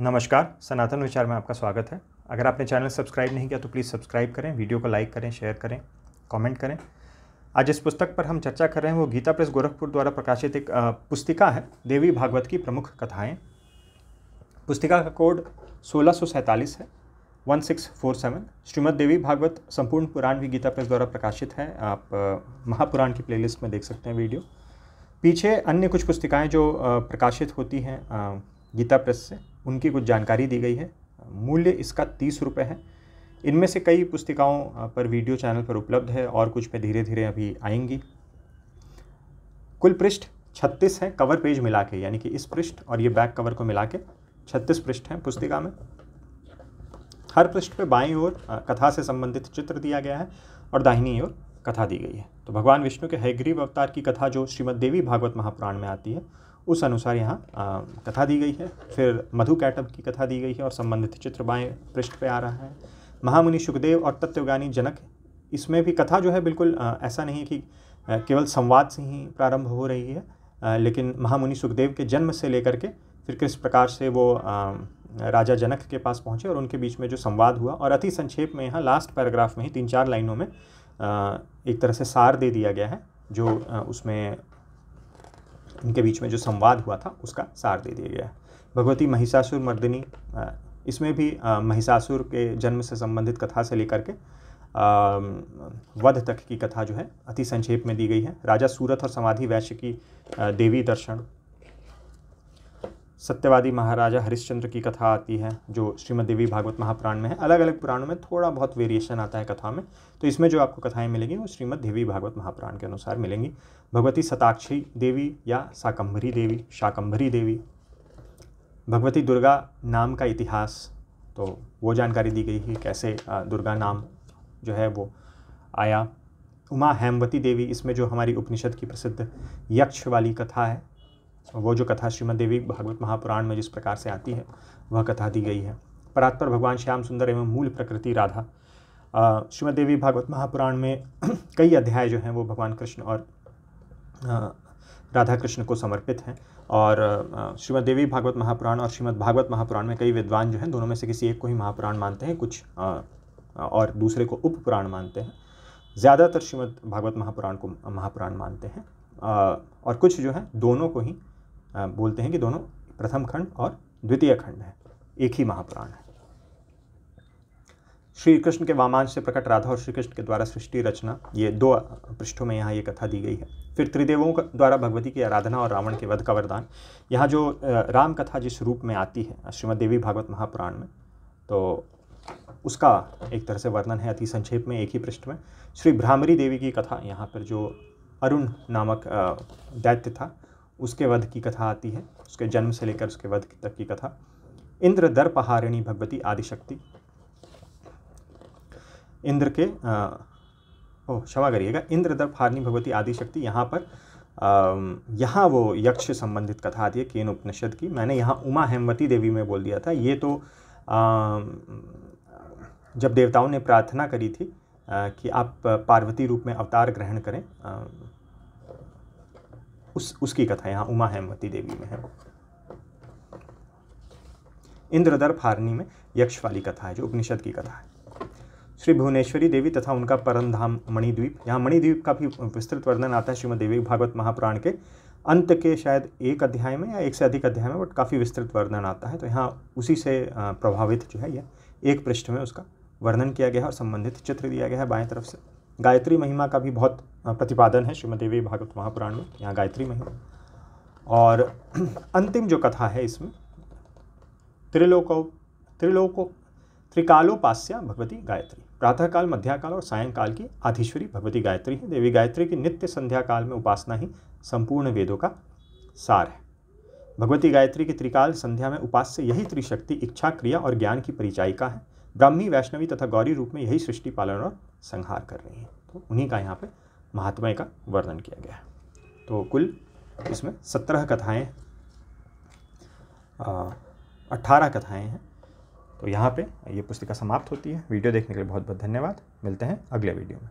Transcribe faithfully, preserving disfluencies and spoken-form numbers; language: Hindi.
नमस्कार, सनातन विचार में आपका स्वागत है। अगर आपने चैनल सब्सक्राइब नहीं किया तो प्लीज़ सब्सक्राइब करें, वीडियो को लाइक करें, शेयर करें, कमेंट करें। आज इस पुस्तक पर हम चर्चा कर रहे हैं, वो गीता प्रेस गोरखपुर द्वारा प्रकाशित एक पुस्तिका है, देवी भागवत की प्रमुख कथाएं। पुस्तिका का कोड सोलह सौ सैंतालीस है, one six four seven. Shrimad Devi Bhagavat संपूर्ण पुराण भी गीता प्रेस द्वारा प्रकाशित है, आप महापुराण की प्लेलिस्ट में देख सकते हैं वीडियो। पीछे अन्य कुछ पुस्तिकाएँ जो प्रकाशित होती हैं गीता प्रेस से, उनकी कुछ जानकारी दी गई है। मूल्य इसका तीस रुपये है। इनमें से कई पुस्तिकाओं पर वीडियो चैनल पर उपलब्ध है और कुछ पे धीरे धीरे अभी आएंगी। कुल पृष्ठ छत्तीस हैं कवर पेज मिला के, यानी कि इस पृष्ठ और ये बैक कवर को मिला के छत्तीस पृष्ठ हैं पुस्तिका में। हर पृष्ठ पे बाईं ओर कथा से संबंधित चित्र दिया गया है और दाहिनी ओर कथा दी गई है। तो भगवान विष्णु के हयग्रीवावतार की कथा जो श्रीमद देवी भागवत महापुराण में आती है, उस अनुसार यहाँ कथा दी गई है। फिर मधु-कैटभ की कथा दी गई है और संबंधित चित्र बाएँ पृष्ठ पे आ रहा है। महामुनि शुकदेव और तत्त्वज्ञानी जनक, इसमें भी कथा जो है बिल्कुल ऐसा नहीं है कि केवल संवाद से ही प्रारंभ हो रही है, लेकिन महामुनि शुकदेव के जन्म से लेकर के फिर किस प्रकार से वो राजा जनक के पास पहुँचे और उनके बीच में जो संवाद हुआ, और अति संक्षेप में यहाँ लास्ट पैराग्राफ में ही तीन चार लाइनों में एक तरह से सार दे दिया गया है, जो उसमें उनके बीच में जो संवाद हुआ था उसका सार दे दिया गया है। भगवती महिषासुर-मर्दिनी, इसमें भी महिषासुर के जन्म से संबंधित कथा से लेकर के वध तक की कथा जो है अति संक्षेप में दी गई है। राजा सूरथ और समाधिवैश्य की देवी दर्शन, सत्यवादी महाराजा हरिश्चंद्र की कथा आती है जो श्रीमद देवी भागवत महापुराण में है। अलग अलग पुराणों में थोड़ा बहुत वेरिएशन आता है कथा में, तो इसमें जो आपको कथाएं मिलेंगी वो श्रीमद देवी भागवत महापुराण के अनुसार मिलेंगी। भगवती सताक्षी देवी या शाकंभरी देवी, शाकंभरी देवी, भगवती दुर्गा नाम का इतिहास, तो वो जानकारी दी गई है कैसे दुर्गा नाम जो है वो आया। उमा हेमवती देवी, इसमें जो हमारी उपनिषद की प्रसिद्ध यक्ष वाली कथा है, वो जो कथा श्रीमद देवी भागवत महापुराण में जिस प्रकार से आती है वह कथा दी गई है। परात्पर भगवान श्याम सुंदर एवं मूल प्रकृति राधा, श्रीमद देवी भागवत महापुराण में कई अध्याय जो हैं वो भगवान कृष्ण और राधा कृष्ण को समर्पित हैं, और श्रीमद देवी भागवत महापुराण और श्रीमद भागवत महापुराण में कई विद्वान जो हैं दोनों में से किसी एक को ही महापुराण मानते हैं, कुछ और दूसरे को उप पुराण मानते हैं। ज़्यादातर श्रीमद भागवत महापुराण को महापुराण मानते हैं, और कुछ जो है दोनों को ही बोलते हैं कि दोनों प्रथम खंड और द्वितीय खंड है, एक ही महापुराण है। श्री कृष्ण के वामांश से प्रकट राधा और श्री कृष्ण के द्वारा सृष्टि रचना, ये दो पृष्ठों में यहाँ ये कथा दी गई है। फिर त्रिदेवों के द्वारा भगवती की आराधना और रावण के वध का वरदान, यहाँ जो राम कथा जिस रूप में आती है श्रीमद् देवी भागवत महापुराण में, तो उसका एक तरह से वर्णन है अति संक्षेप में एक ही पृष्ठ में। श्री भ्रामरी देवी की कथा, यहाँ पर जो अरुण नामक दैत्य था उसके वध की कथा आती है, उसके जन्म से लेकर उसके वध तक की कथा। इंद्र दर्पहारिणी भगवती आदिशक्ति, इंद्र के ओह क्षमा करिएगा इंद्र दर्पहारिणी भगवती आदिशक्ति, यहाँ पर आ, यहाँ वो यक्ष संबंधित कथा आती है केन उपनिषद की। मैंने यहाँ उमा हेमवती देवी में बोल दिया था, ये तो आ, जब देवताओं ने प्रार्थना करी थी कि आप पार्वती रूप में अवतार ग्रहण करें, उस उसकी कथा यहाँ उमा हेमवती देवी में है। इंद्रदर्भारिणी में यक्ष वाली कथा है जो उपनिषद की कथा है। श्री भुवनेश्वरी देवी तथा उनका परम धाम मणिद्वीप, यहाँ मणिद्वीप का भी विस्तृत वर्णन आता है श्रीमद् देवी भागवत महापुराण के अंत के शायद एक अध्याय में या एक से अधिक अध्याय में, बट काफ़ी विस्तृत वर्णन आता है, तो यहाँ उसी से प्रभावित जो है यह एक पृष्ठ में उसका वर्णन किया गया है और संबंधित चित्र दिया गया है बाएं तरफ से। गायत्री महिमा का भी बहुत प्रतिपादन है श्रीमद् देवी भागवत महापुराण में, यहाँ गायत्री महिमा। और अंतिम जो कथा है इसमें त्रिलोको त्रिलोको त्रिकालोपास्या भगवती गायत्री, प्रातःकाल, मध्याकाल और सायंकाल की आधीश्वरी भगवती गायत्री है। देवी गायत्री की नित्य संध्या काल में उपासना ही संपूर्ण वेदों का सार है। भगवती गायत्री की त्रिकाल संध्या में उपास्य यही त्रिशक्ति इच्छा, क्रिया और ज्ञान की परिचायिका है। ब्राह्मी, वैष्णवी तथा गौरी रूप में यही सृष्टि, पालन और संहार कर रही है। तो उन्हीं का यहाँ पे महात्म्य का वर्णन किया गया है। तो कुल इसमें सत्रह कथाएं, अट्ठारह कथाएं हैं। तो यहाँ पे ये पुस्तिका समाप्त होती है। वीडियो देखने के लिए बहुत बहुत धन्यवाद। मिलते हैं अगले वीडियो में।